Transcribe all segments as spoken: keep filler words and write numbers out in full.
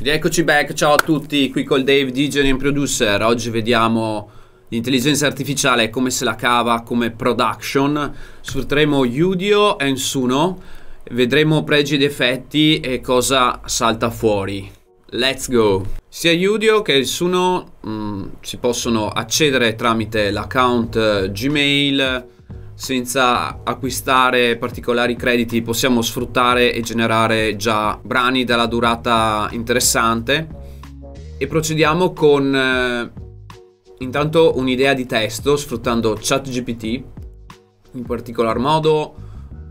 Rieccoci back, ciao a tutti, qui col Dave di Engineering Producer. Oggi vediamo l'intelligenza artificiale, come se la cava come production. Sfrutteremo Udio e Suno, vedremo pregi ed effetti e cosa salta fuori. Let's go! Sia Udio che Suno mh, si possono accedere tramite l'account Gmail senza acquistare particolari crediti. Possiamo sfruttare e generare già brani dalla durata interessante e procediamo con eh, intanto un'idea di testo sfruttando ChatGPT. In particolar modo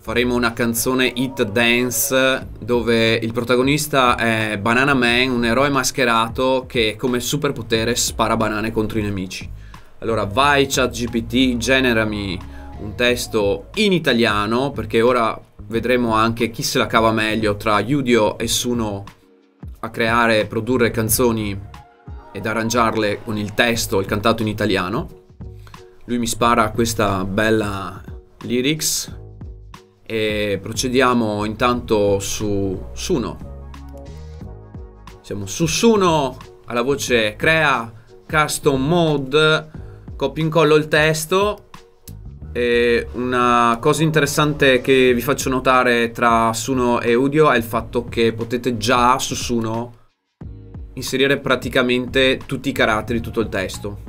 faremo una canzone hit dance dove il protagonista è Banana Man, un eroe mascherato che come superpotere spara banane contro i nemici. Allora vai ChatGPT, generami un testo in italiano, perché ora vedremo anche chi se la cava meglio tra Udio e Suno a creare e produrre canzoni ed arrangiarle con il testo, il cantato in italiano. Lui mi spara questa bella lyrics e procediamo intanto su Suno. Siamo su Suno, alla voce crea custom mode, copio e incollo il testo. E una cosa interessante che vi faccio notare tra Suno e Udio è il fatto che potete già su Suno inserire praticamente tutti i caratteri, tutto il testo.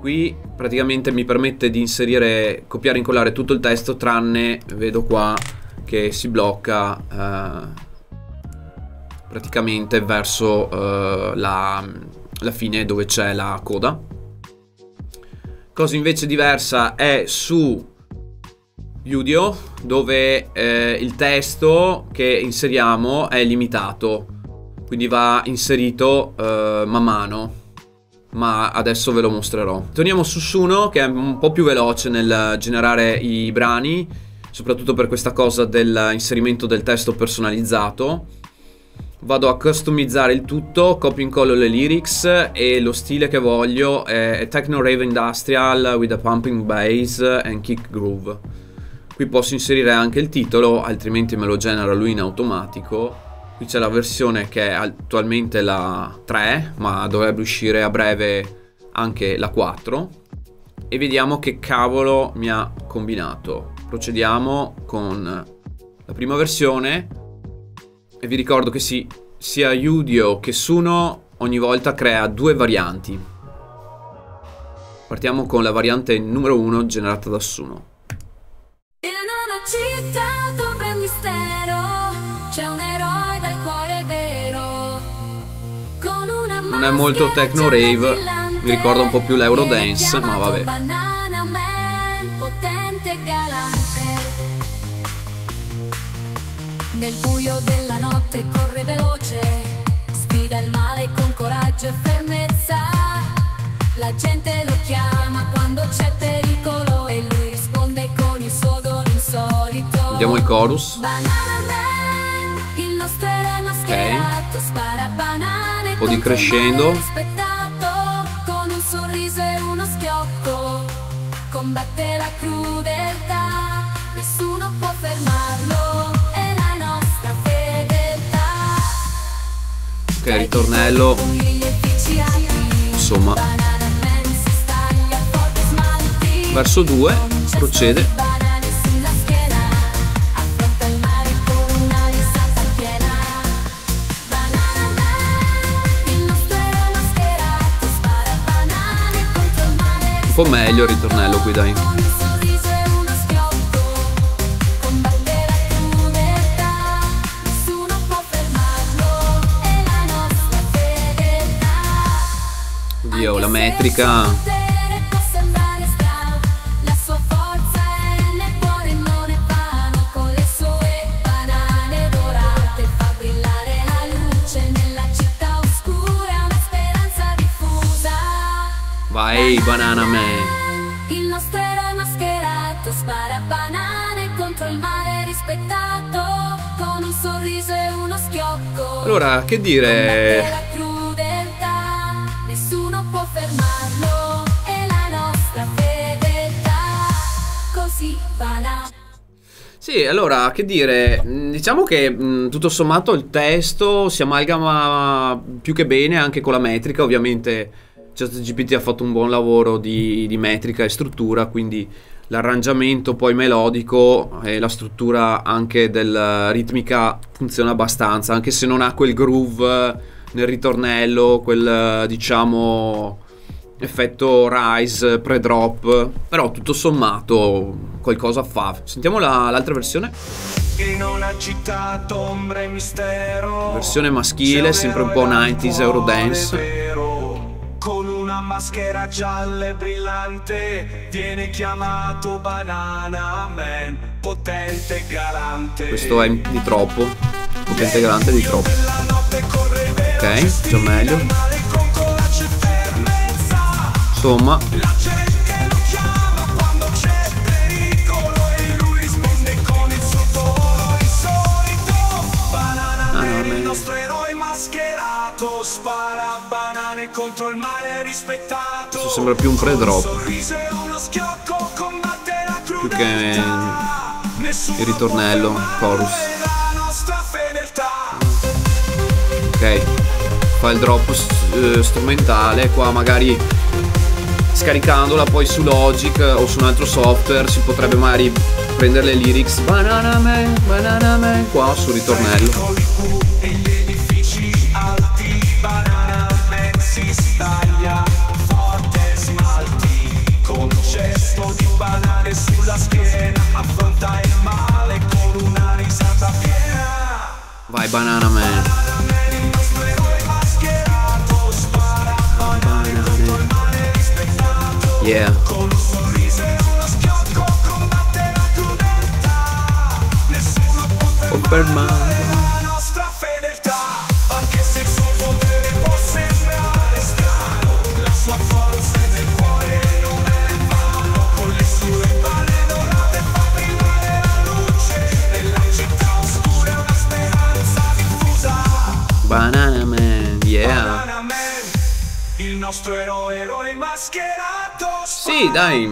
Qui praticamente mi permette di inserire, copiare e incollare tutto il testo, tranne vedo qua che si blocca eh, praticamente verso eh, la, la fine dove c'è la coda. Cosa invece diversa è su Udio, dove eh, il testo che inseriamo è limitato, quindi va inserito eh, man mano, ma adesso ve lo mostrerò. Torniamo su Suno, che è un po' più veloce nel generare i brani, soprattutto per questa cosa dell'inserimento del testo personalizzato. Vado a customizzare il tutto, copio e incollo le lyrics e lo stile che voglio è Techno Rave Industrial with a pumping bass and kick groove. Qui posso inserire anche il titolo, altrimenti me lo genera lui in automatico. Qui c'è la versione che è attualmente la tre, ma dovrebbe uscire a breve anche la quattro. E vediamo che cavolo mi ha combinato. Procediamo con la prima versione. E vi ricordo che sì, sia Udio che Suno ogni volta crea due varianti. Partiamo con la variante numero uno generata da Suno. In una città dove il mistero c'è un eroe dal cuore vero. Con una non è molto techno rave, mi ricorda un po' più l'Eurodance, ma vabbè. Banana Man, potente galante. Nel buio della notte corre veloce, sfida il male con coraggio e fermezza. La gente lo chiama quando c'è pericolo e lui risponde con il suo dono insolito. Vediamo il chorus. Banana Man, il nostro eroe mascherato, spara banane, un po' di crescendo. Con un sorriso e uno schiocco combatte la crudeltà, nessuno può fermarlo. Ok, ritornello, insomma, verso due, procede. Un po' meglio il ritornello qui, dai. La metrica vai Banana Man, il nostro eroe mascherato spara banane contro il mare rispettato con un sorriso e uno schiocco. Allora, che dire, Sì, allora, che dire, diciamo che mh, tutto sommato il testo si amalgama più che bene anche con la metrica. Ovviamente ChatGPT ha fatto un buon lavoro di, di metrica e struttura, quindi l'arrangiamento poi melodico e la struttura anche della ritmica funziona abbastanza, anche se non ha quel groove nel ritornello, quel diciamo effetto rise pre-drop, però tutto sommato qualcosa fa. Sentiamo l'altra la, versione. In una città d'ombre e mistero, versione maschile, sempre un po' novanta Eurodance. Con una maschera gialla e brillante viene chiamato Banana Man, potente e galante. Questo è di troppo, potente e galante è di troppo. Ok, già meglio. Insomma, questo sembra più un pre-drop, più che il ritornello, chorus. Ok, fa il drop strumentale, qua magari scaricandola poi su Logic o su un altro software si potrebbe magari prendere le lyrics Banana Man, Banana Man qua sul ritornello. Vai Banana Man. Yeah. Con un sorriso e uno schiocco combatte la crudeltà. Nessuno può fermare la nostra fedeltà. Anche se il suo potere può sembrare strano, la sua forza del cuore non è in vano. Con le sue mani dorate fa brillare la luce nella città oscura, una speranza diffusa. Banana Man, yeah. Banana Man, il nostro eroe, eroe mascherato. Sì, dai.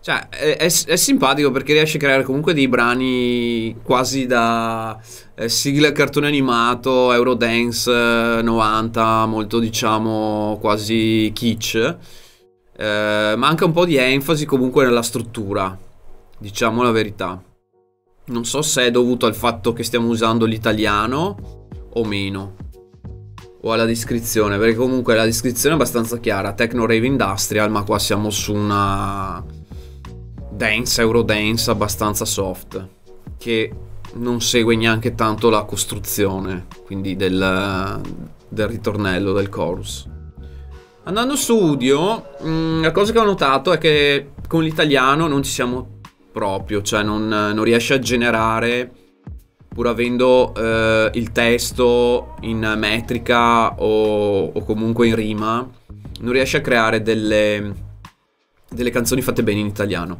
Cioè, è, è, è simpatico perché riesce a creare comunque dei brani quasi da eh, sigla cartone animato, Eurodance eh, novanta, molto diciamo quasi kitsch, eh, ma anche un po' di enfasi comunque nella struttura, diciamo la verità. Non so se è dovuto al fatto che stiamo usando l'italiano o meno, o alla descrizione, perché comunque la descrizione è abbastanza chiara, Techno Rave Industrial, ma qua siamo su una dance, Eurodance abbastanza soft, che non segue neanche tanto la costruzione, quindi del, del ritornello, del chorus. Andando su Udio, la cosa che ho notato è che con l'italiano non ci siamo proprio, cioè non, non riesce a generare, pur avendo eh, il testo in metrica o, o comunque in rima, non riesce a creare delle, delle canzoni fatte bene in italiano.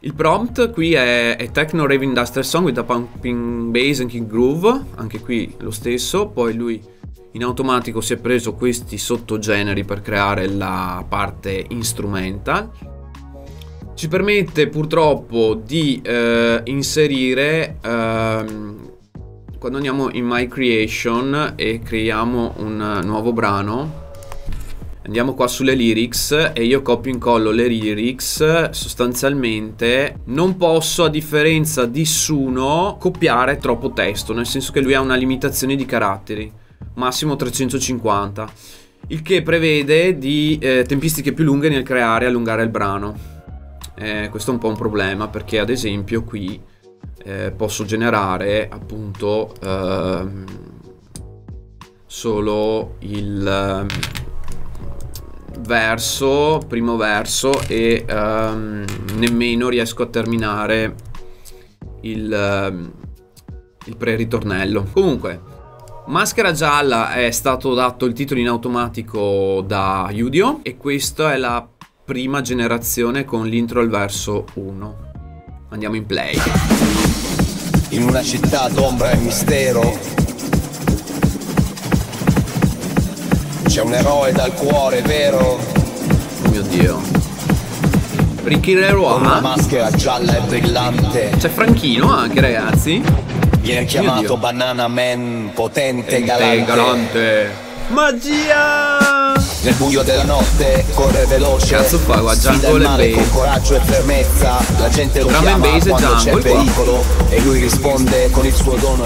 Il prompt qui è, è Techno Rave Industrial Song with a Pumping Bass and Kick Groove, anche qui lo stesso. Poi lui in automatico si è preso questi sottogeneri per creare la parte instrumental. Ci permette purtroppo di eh, inserire, ehm, quando andiamo in My Creation e creiamo un nuovo brano, andiamo qua sulle lyrics e io copio e incollo le lyrics. Sostanzialmente non posso, a differenza di Suno, copiare troppo testo, nel senso che lui ha una limitazione di caratteri, massimo trecentocinquanta, il che prevede di eh, tempistiche più lunghe nel creare e allungare il brano. Eh, questo è un po' un problema perché ad esempio qui eh, posso generare appunto eh, solo il verso, primo verso e eh, nemmeno riesco a terminare il, il pre-ritornello. Comunque Maschera Gialla è stato dato il titolo in automatico da Udio e questa è la prima generazione con l'intro al verso uno. Andiamo in play. In una città d'ombra e mistero c'è un eroe dal cuore vero. Mio Dio. Ricky Leroy, una maschera gialla e brillante. C'è Franchino anche, ragazzi. Viene chiamato Banana Man, potente e galante. galante. Magia! Nel buio della notte corre veloce. Cazzo fa, guarda, Jungle e Base. Con coraggio e fermezza, la gente lo chiama quando c'è pericolo e lui risponde con il suo dono.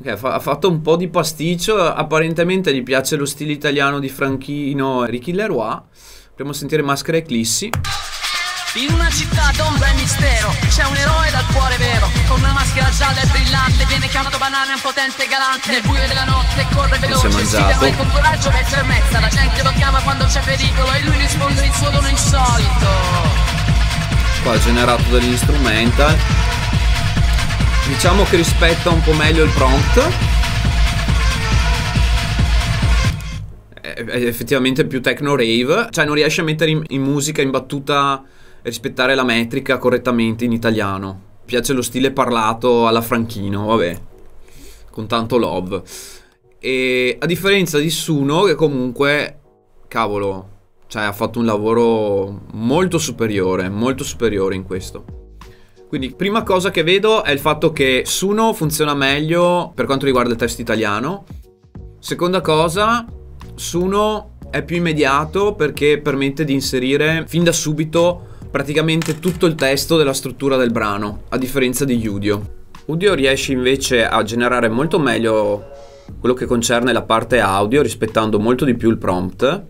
Ok, fa ha fatto un po' di pasticcio. Apparentemente gli piace lo stile italiano di Franchino e Ricky Leroy. Proviamo a sentire Maschere Eclissi. In una città d'ombra e mistero c'è un eroe dal cuore vero, con una maschera gialla e brillante, viene chiamato Banana, un potente e galante. Nel buio della notte corre veloce, si deve con coraggio e fermezza, la gente lo chiama quando c'è pericolo e lui risponde il suo dono insolito. Qua ha generato degli strumental. Diciamo che rispetta un po' meglio il prompt, è effettivamente più techno rave, cioè non riesce a mettere in, in musica in battuta, rispettare la metrica correttamente in italiano. Piace lo stile parlato alla Franchino, vabbè, con tanto love. E a differenza di Suno, che comunque, cavolo, cioè ha fatto un lavoro molto superiore, molto superiore in questo. Quindi prima cosa che vedo è il fatto che Suno funziona meglio per quanto riguarda il testo italiano. Seconda cosa, Suno è più immediato perché permette di inserire fin da subito praticamente tutto il testo della struttura del brano, a differenza di Udio. Udio riesce invece a generare molto meglio quello che concerne la parte audio, rispettando molto di più il prompt,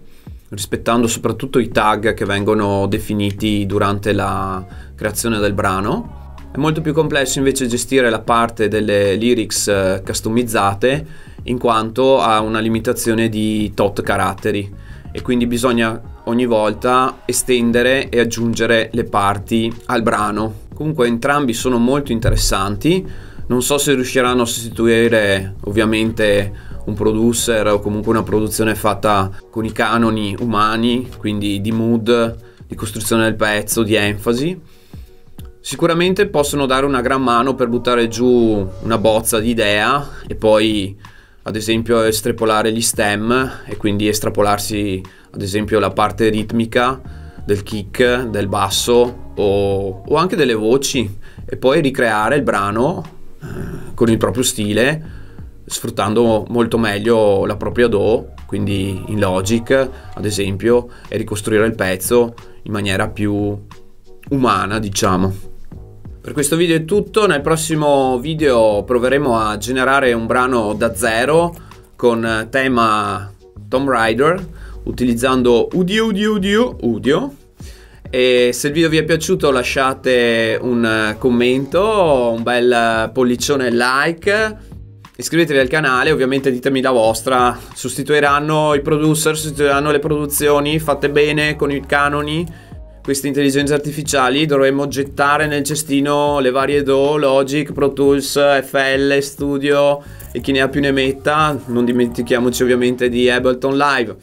rispettando soprattutto i tag che vengono definiti durante la creazione del brano. È molto più complesso invece gestire la parte delle lyrics customizzate, in quanto ha una limitazione di tot caratteri e quindi bisogna ogni volta estendere e aggiungere le parti al brano. Comunque entrambi sono molto interessanti, non so se riusciranno a sostituire ovviamente un producer o comunque una produzione fatta con i canoni umani, quindi di mood, di costruzione del pezzo, di enfasi. Sicuramente possono dare una gran mano per buttare giù una bozza di idea e poi ad esempio estrapolare gli stem e quindi estrapolarsi ad esempio la parte ritmica del kick, del basso o, o anche delle voci e poi ricreare il brano eh, con il proprio stile, sfruttando molto meglio la propria D A W, quindi in Logic ad esempio, e ricostruire il pezzo in maniera più umana, diciamo. Per questo video è tutto, nel prossimo video proveremo a generare un brano da zero con tema Tomb Raider utilizzando Udio Udio Udio Udio. E se il video vi è piaciuto lasciate un commento, un bel pollicione like, iscrivetevi al canale, ovviamente ditemi la vostra. Sostituiranno i producer, sostituiranno le produzioni fatte bene con i canoni? Queste intelligenze artificiali dovremmo gettare nel cestino le varie D A W, Logic, Pro Tools, F L Studio e chi ne ha più ne metta. Non dimentichiamoci ovviamente di Ableton Live.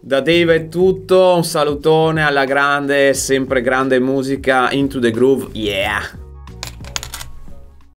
Da Dave è tutto, un salutone alla grande, sempre grande musica, into the groove, yeah!